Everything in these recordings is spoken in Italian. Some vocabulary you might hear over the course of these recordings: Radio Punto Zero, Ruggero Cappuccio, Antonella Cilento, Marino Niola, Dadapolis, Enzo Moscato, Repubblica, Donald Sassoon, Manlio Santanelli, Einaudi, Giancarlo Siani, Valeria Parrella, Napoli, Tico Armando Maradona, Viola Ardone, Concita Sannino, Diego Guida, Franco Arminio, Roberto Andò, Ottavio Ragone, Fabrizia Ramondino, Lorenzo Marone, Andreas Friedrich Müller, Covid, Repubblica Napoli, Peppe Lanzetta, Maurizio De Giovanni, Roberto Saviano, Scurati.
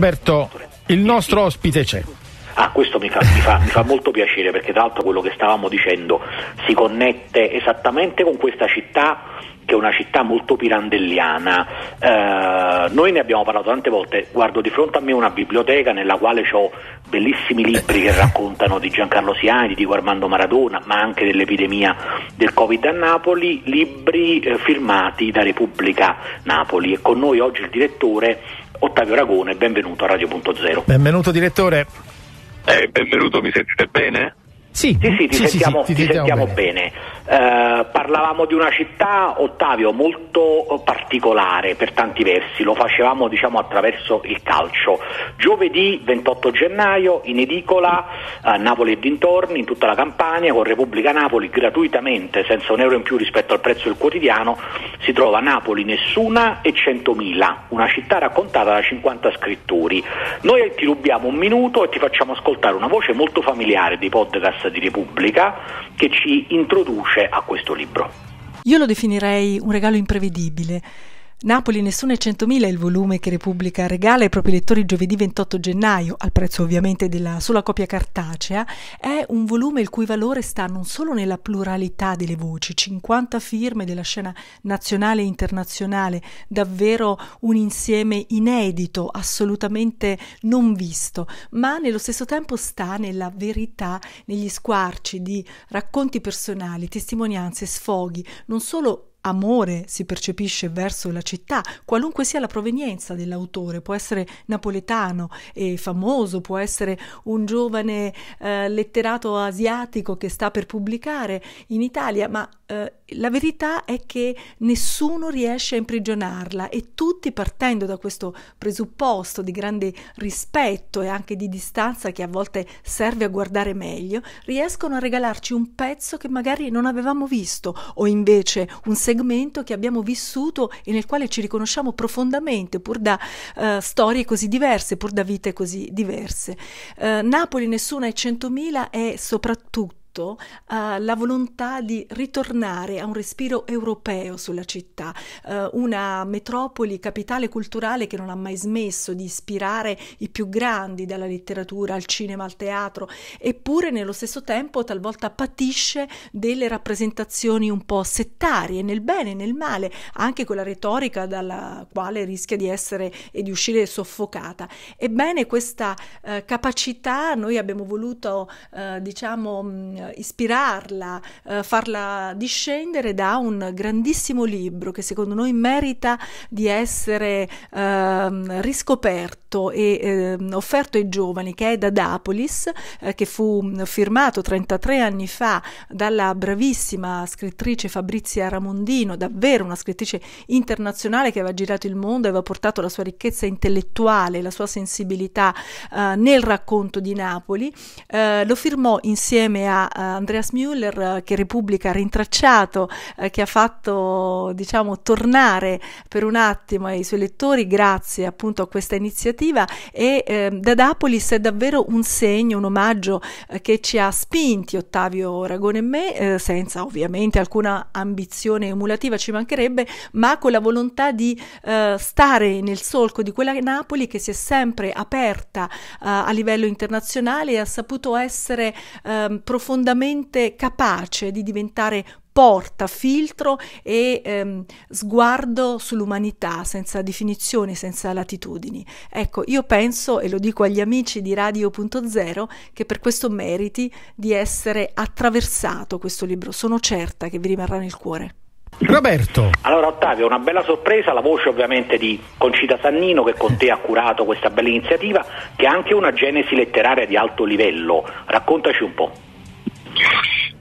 Roberto, il nostro ospite c'è. Ah, questo mi fa molto piacere, perché tra l'altro quello che stavamo dicendo si connette esattamente con questa città, che è una città molto pirandelliana. Noi ne abbiamo parlato tante volte. Guardo di fronte a me una biblioteca nella quale ho bellissimi libri che raccontano di Giancarlo Siani, di Tico Armando Maradona, ma anche dell'epidemia del Covid a Napoli, libri firmati da Repubblica Napoli. E con noi oggi il direttore Ottavio Ragone. Benvenuto a Radio.0. Benvenuto direttore. Benvenuto, mi sentite bene? Sì, ti sentiamo bene. Parlavamo di una città, Ottavio, molto particolare per tanti versi. Lo facevamo, diciamo, attraverso il calcio. Giovedì 28 gennaio in edicola a Napoli e dintorni, in tutta la Campania, con Repubblica Napoli gratuitamente, senza un euro in più rispetto al prezzo del quotidiano, si trova Napoli Nessuna e 100.000, una città raccontata da 50 scrittori. Noi ti rubiamo un minuto e ti facciamo ascoltare una voce molto familiare dei podcast di Repubblica che ci introduce a questo libro. Io lo definirei un regalo imprevedibile. Napoli Nessuno e 100.000 è il volume che Repubblica regala ai propri lettori giovedì 28 gennaio, al prezzo ovviamente della sola copia cartacea. È un volume il cui valore sta non solo nella pluralità delle voci, 50 firme della scena nazionale e internazionale, davvero un insieme inedito, assolutamente non visto, ma nello stesso tempo sta nella verità, negli squarci di racconti personali, testimonianze, sfoghi, non solo amore si percepisce verso la città, qualunque sia la provenienza dell'autore. Può essere napoletano e famoso, può essere un giovane letterato asiatico che sta per pubblicare in Italia, ma la verità è che nessuno riesce a imprigionarla, e tutti, partendo da questo presupposto di grande rispetto e anche di distanza che a volte serve a guardare meglio, riescono a regalarci un pezzo che magari non avevamo visto, o invece un segmento che abbiamo vissuto e nel quale ci riconosciamo profondamente, pur da storie così diverse, pur da vite così diverse. Napoli Nessuna e 100.000 è soprattutto la volontà di ritornare a un respiro europeo sulla città, una metropoli, capitale culturale che non ha mai smesso di ispirare i più grandi, dalla letteratura al cinema al teatro, eppure nello stesso tempo talvolta patisce delle rappresentazioni un po' settarie, nel bene e nel male, anche con la retorica dalla quale rischia di essere e di uscire soffocata. Ebbene, questa capacità noi abbiamo voluto ispirarla, farla discendere da un grandissimo libro che secondo noi merita di essere riscoperto e offerto ai giovani, che è Dadapolis, che fu firmato 33 anni fa dalla bravissima scrittrice Fabrizia Ramondino, davvero una scrittrice internazionale che aveva girato il mondo e aveva portato la sua ricchezza intellettuale, la sua sensibilità nel racconto di Napoli. Lo firmò insieme a Andreas Müller, che Repubblica ha rintracciato, che ha fatto, diciamo, tornare per un attimo ai suoi lettori grazie appunto a questa iniziativa, e Dadapolis è davvero un segno, un omaggio che ci ha spinti, Ottavio Ragone e me, senza ovviamente alcuna ambizione emulativa, ci mancherebbe, ma con la volontà di stare nel solco di quella Napoli che si è sempre aperta a livello internazionale e ha saputo essere profondamente capace di diventare porta, filtro e sguardo sull'umanità, senza definizioni, senza latitudini. Ecco, io penso, e lo dico agli amici di Radio.0, che per questo meriti di essere attraversato questo libro. Sono certa che vi rimarrà nel cuore. Roberto. Allora Ottavio, una bella sorpresa, la voce ovviamente di Concita Sannino, che con te ha curato questa bella iniziativa, che ha anche una genesi letteraria di alto livello. Raccontaci un po'.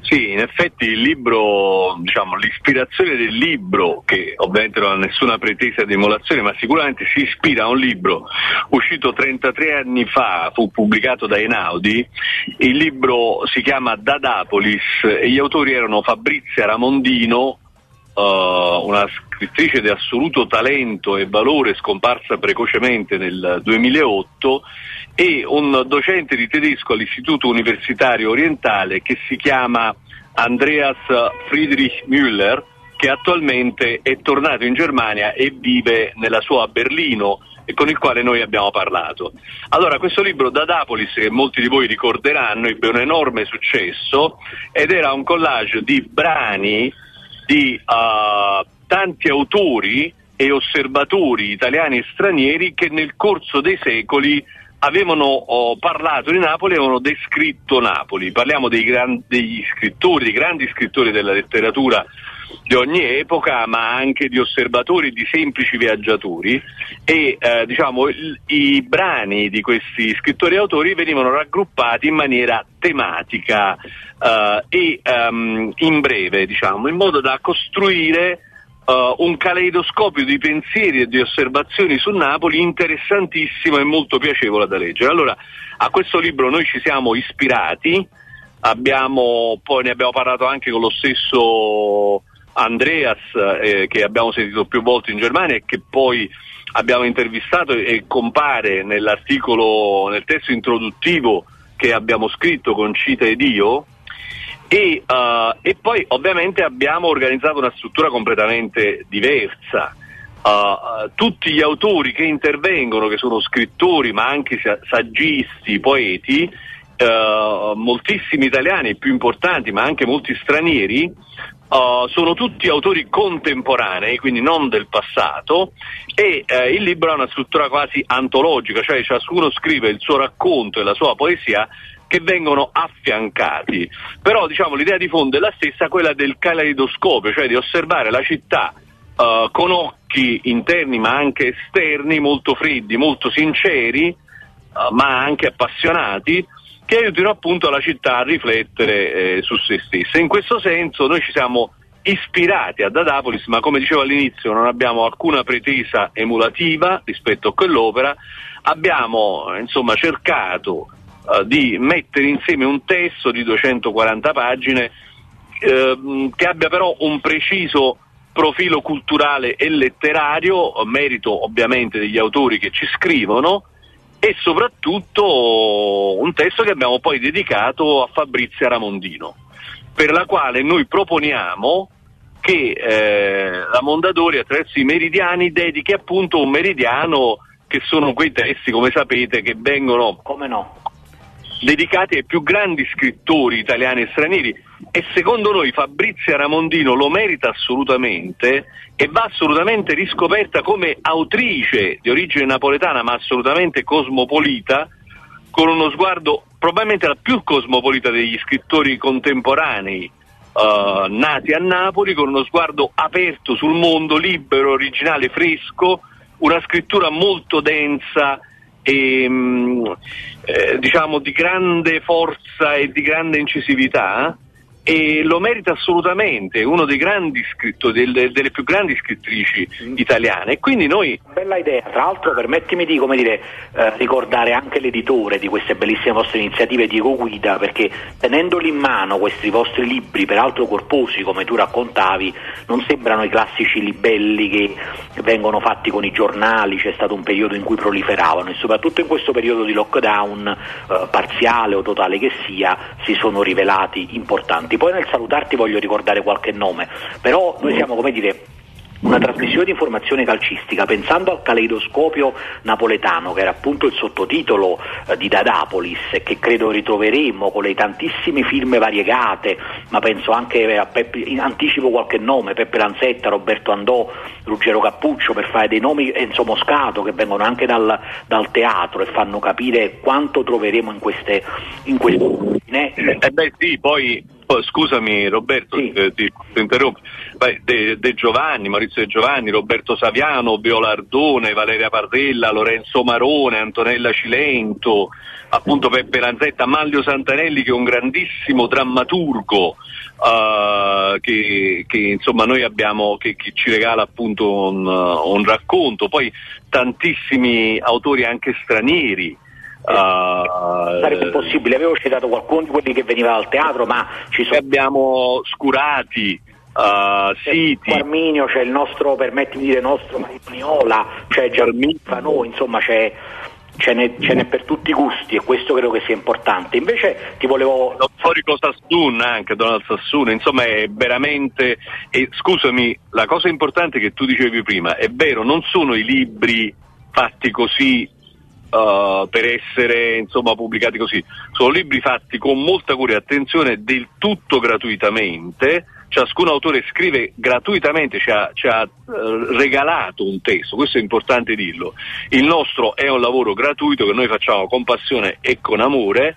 Sì, in effetti il libro, diciamo, l'ispirazione del libro, che ovviamente non ha nessuna pretesa di emulazione, ma sicuramente si ispira a un libro uscito 33 anni fa, fu pubblicato da Einaudi. Il libro si chiama Dadapolis e gli autori erano Fabrizia Ramondino, una scrittrice di assoluto talento e valore, scomparsa precocemente nel 2008, e un docente di tedesco all'Istituto Universitario Orientale che si chiama Andreas Friedrich Müller, che attualmente è tornato in Germania e vive nella sua Berlino, e con il quale noi abbiamo parlato. Allora, questo libro Dadapolis, che molti di voi ricorderanno, ebbe un enorme successo ed era un collage di brani di tanti autori e osservatori italiani e stranieri che nel corso dei secoli avevano parlato di Napoli, avevano descritto Napoli. Parliamo dei grandi scrittori della letteratura di ogni epoca, ma anche di osservatori, di semplici viaggiatori, e i brani di questi scrittori e autori venivano raggruppati in maniera tematica in breve, in modo da costruire un caleidoscopio di pensieri e di osservazioni su Napoli interessantissimo e molto piacevole da leggere. Allora, a questo libro noi ci siamo ispirati, ne abbiamo parlato anche con lo stesso Andreas, che abbiamo sentito più volte in Germania e che poi abbiamo intervistato e compare nel testo introduttivo che abbiamo scritto con Concita ed io. E poi ovviamente abbiamo organizzato una struttura completamente diversa. Tutti gli autori che intervengono, che sono scrittori ma anche saggisti, poeti, moltissimi italiani più importanti ma anche molti stranieri, sono tutti autori contemporanei, quindi non del passato, e il libro ha una struttura quasi antologica, cioè ciascuno scrive il suo racconto e la sua poesia che vengono affiancati. Però l'idea di fondo è la stessa, quella del caleidoscopio, cioè di osservare la città con occhi interni ma anche esterni, molto freddi, molto sinceri, ma anche appassionati, che aiutino appunto la città a riflettere su se stessa. In questo senso noi ci siamo ispirati a Dadapolis, ma come dicevo all'inizio non abbiamo alcuna pretesa emulativa rispetto a quell'opera. Abbiamo cercato di mettere insieme un testo di 240 pagine che abbia però un preciso profilo culturale e letterario, merito ovviamente degli autori che ci scrivono, e soprattutto un testo che abbiamo poi dedicato a Fabrizia Ramondino, per la quale noi proponiamo che Ramondadori, attraverso i meridiani, dedichi appunto un meridiano, che sono quei testi, come sapete, che vengono dedicati ai più grandi scrittori italiani e stranieri, e secondo noi Fabrizia Ramondino lo merita assolutamente e va assolutamente riscoperta come autrice di origine napoletana ma assolutamente cosmopolita, con uno sguardo probabilmente la più cosmopolita degli scrittori contemporanei nati a Napoli, con uno sguardo aperto sul mondo, libero, originale, fresco, una scrittura molto densa e di grande forza e di grande incisività, e lo merita assolutamente, uno dei grandi scrittori, delle più grandi scrittrici italiane. E quindi noi, bella idea, tra l'altro permettimi di ricordare anche l'editore di queste bellissime vostre iniziative, Diego Guida, perché tenendoli in mano questi vostri libri, peraltro corposi come tu raccontavi, non sembrano i classici libelli che vengono fatti con i giornali. C'è stato un periodo in cui proliferavano, e soprattutto in questo periodo di lockdown parziale o totale che sia, si sono rivelati importanti. Poi nel salutarti voglio ricordare qualche nome, però noi siamo, una trasmissione di informazione calcistica, pensando al caleidoscopio napoletano, che era appunto il sottotitolo di Dadapolis, che credo ritroveremo con le tantissime firme variegate, ma penso anche a anticipo qualche nome: Peppe Lanzetta, Roberto Andò, Ruggero Cappuccio, per fare dei nomi, Enzo Moscato, che vengono anche dal teatro e fanno capire quanto troveremo in queste scusami Roberto, sì. Ti interrompo. De Giovanni, Maurizio De Giovanni, Roberto Saviano, Viola Ardone, Valeria Parrella, Lorenzo Marone, Antonella Cilento, appunto Peppe Lanzetta, Manlio Santanelli, che è un grandissimo drammaturgo noi abbiamo, che ci regala appunto un racconto. Poi tantissimi autori anche stranieri. Sarebbe possibile, avevo citato qualcuno di quelli che veniva dal teatro, ma ci sono, abbiamo Scurati, Siti, Arminio, c'è il nostro, permettimi di dire, nostro Marino Niola, c'è Giancarlo Siani, ce n'è per tutti i gusti, e questo credo che sia importante. Invece ti volevo, lo storico Sassoon, anche Donald Sassoon, è veramente, e scusami, la cosa importante che tu dicevi prima, è vero, non sono i libri fatti così per essere insomma pubblicati così, sono libri fatti con molta cura e attenzione, del tutto gratuitamente. Ciascun autore scrive gratuitamente, ci ha regalato un testo, questo è importante dirlo. Il nostro è un lavoro gratuito che noi facciamo con passione e con amore,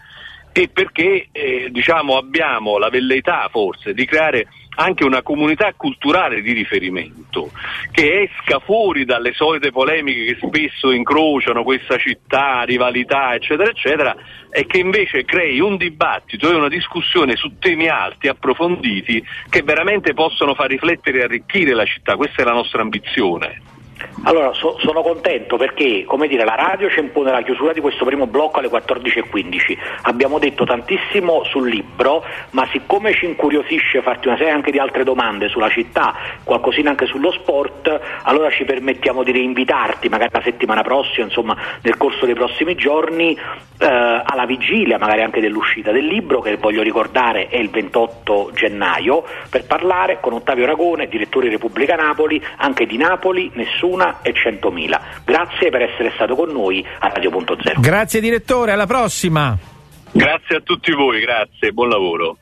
e perché diciamo abbiamo la velleità forse di creare anche una comunità culturale di riferimento che esca fuori dalle solite polemiche che spesso incrociano questa città, rivalità eccetera eccetera, e che invece crei un dibattito e una discussione su temi alti, approfonditi, che veramente possono far riflettere e arricchire la città. Questa è la nostra ambizione. Allora, sono contento perché, come dire, la radio ci impone la chiusura di questo primo blocco alle 14:15. Abbiamo detto tantissimo sul libro, ma siccome ci incuriosisce farti una serie anche di altre domande sulla città, qualcosina anche sullo sport, allora ci permettiamo di reinvitarti magari la settimana prossima, insomma nel corso dei prossimi giorni, alla vigilia magari anche dell'uscita del libro, che voglio ricordare è il 28 gennaio, per parlare con Ottavio Ragone, direttore di Repubblica Napoli, anche di Napoli, nessuno e 100.000. Grazie per essere stato con noi a Radio.0. Grazie direttore, alla prossima. Grazie a tutti voi, grazie, buon lavoro.